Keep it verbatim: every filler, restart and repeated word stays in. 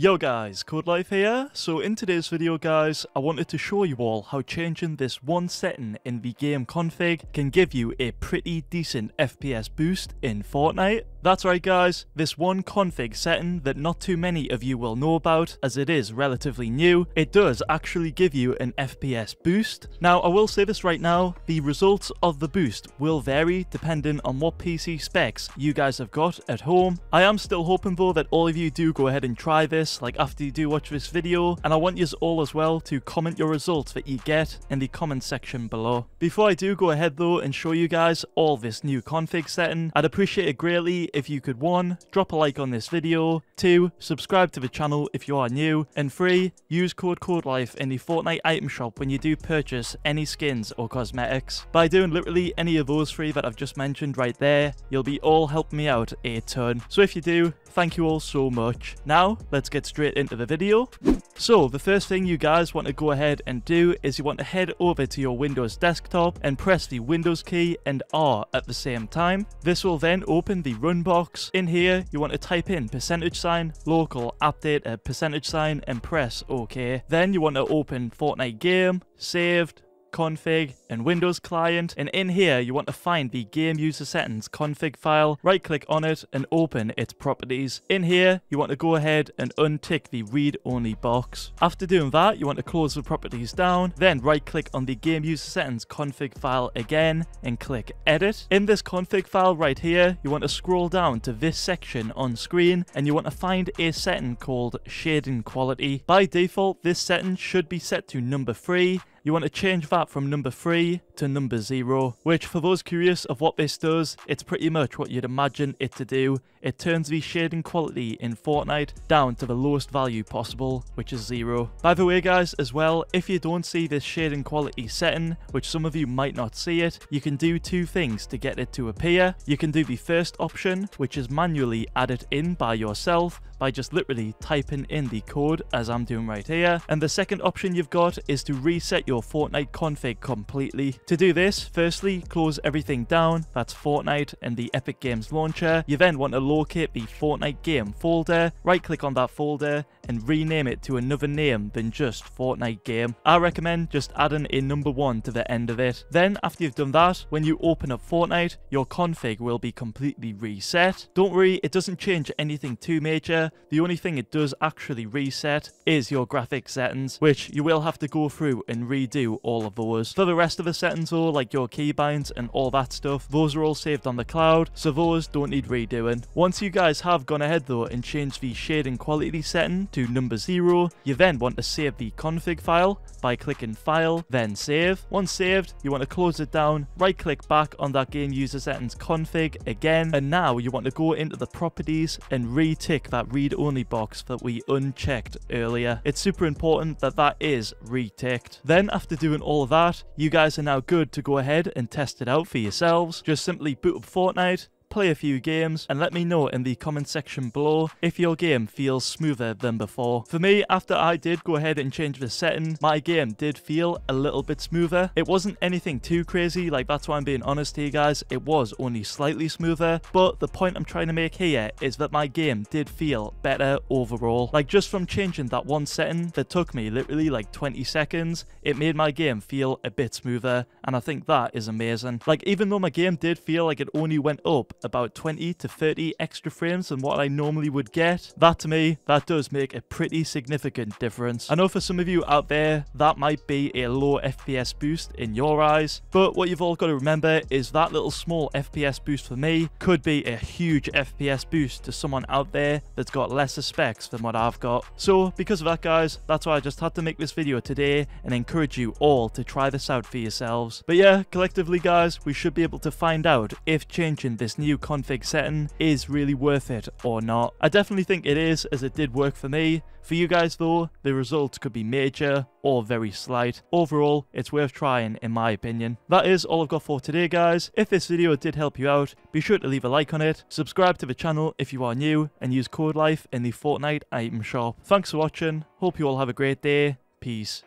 Yo guys, CodeLife here. So in today's video guys, I wanted to show you all how changing this one setting in the game config can give you a pretty decent F P S boost in Fortnite. That's right guys, this one config setting that not too many of you will know about as it is relatively new, it does actually give you an F P S boost. Now I will say this right now, the results of the boost will vary depending on what P C specs you guys have got at home. I am still hoping though that all of you do go ahead and try this, like after you do watch this video, and I want you all as well to comment your results that you get in the comment section below. Before I do go ahead though and show you guys all this new config setting, I'd appreciate it greatly if you could one, drop a like on this video, two, subscribe to the channel if you are new, and three, use code CodeLife in the Fortnite item shop when you do purchase any skins or cosmetics. By doing literally any of those three that I've just mentioned right there, you'll be all helping me out a ton. So if you do, thank you all so much. Now, let's get straight into the video. So the first thing you guys want to go ahead and do is you want to head over to your Windows desktop and press the Windows key and R at the same time. This will then open the run box. In here you want to type in percentage sign local update at percentage sign and press OK. Then you want to open Fortnite game, saved, config and Windows client, and in here you want to find the game user settings config file, right click on it and open its properties. In here you want to go ahead and untick the read only box. After doing that you want to close the properties down, then right click on the game user settings config file again and click edit. In this config file right here you want to scroll down to this section on screen and you want to find a setting called shading quality. By default this setting should be set to number three. You want to change that from number three to number zero, which for those curious of what this does, it's pretty much what you'd imagine it to do. It turns the shading quality in Fortnite down to the lowest value possible, which is zero. By the way guys, as well, if you don't see this shading quality setting, which some of you might not see it, you can do two things to get it to appear. You can do the first option, which is manually add it in by yourself by just literally typing in the code as I'm doing right here. And the second option you've got is to reset your Fortnite config completely. To do this, firstly, close everything down, that's Fortnite and the Epic Games launcher. You then want to locate the Fortnite game folder, right click on that folder and rename it to another name than just Fortnite game. I recommend just adding a number one to the end of it. Then after you've done that, when you open up Fortnite, your config will be completely reset. Don't worry, it doesn't change anything too major. The only thing it does actually reset is your graphic settings, which you will have to go through and redo all of those. For the rest of the settings though, like your keybinds and all that stuff, those are all saved on the cloud, so those don't need redoing. Once you guys have gone ahead though and changed the shading quality setting to number zero, you then want to save the config file by clicking file, then save. Once saved, you want to close it down, right click back on that game user settings config again, and now you want to go into the properties and re-tick that read only box that we unchecked earlier. It's super important that that is re-ticked. Then after doing all of that, you guys are now good to go ahead and test it out for yourselves. Just simply boot up Fortnite, play a few games, and let me know in the comment section below if your game feels smoother than before. For me, after I did go ahead and change the setting, my game did feel a little bit smoother. It wasn't anything too crazy, like that's why I'm being honest here guys, it was only slightly smoother, but the point I'm trying to make here is that my game did feel better overall. Like just from changing that one setting that took me literally like twenty seconds, it made my game feel a bit smoother, and I think that is amazing. Like even though my game did feel like it only went up about twenty to thirty extra frames than what I normally would get, that to me, that does make a pretty significant difference. I know for some of you out there, that might be a low F P S boost in your eyes, but what you've all got to remember is that little small F P S boost for me could be a huge F P S boost to someone out there that's got lesser specs than what I've got. So because of that guys, that's why I just had to make this video today and encourage you all to try this out for yourselves. But yeah, collectively guys, we should be able to find out if changing this new New config setting is really worth it or not. I definitely think it is, as it did work for me. For you guys though, the results could be major or very slight. Overall, it's worth trying in my opinion. That is all I've got for today guys. If this video did help you out, be sure to leave a like on it, subscribe to the channel if you are new, and use CodeLife in the Fortnite item shop. Thanks for watching, hope you all have a great day, peace.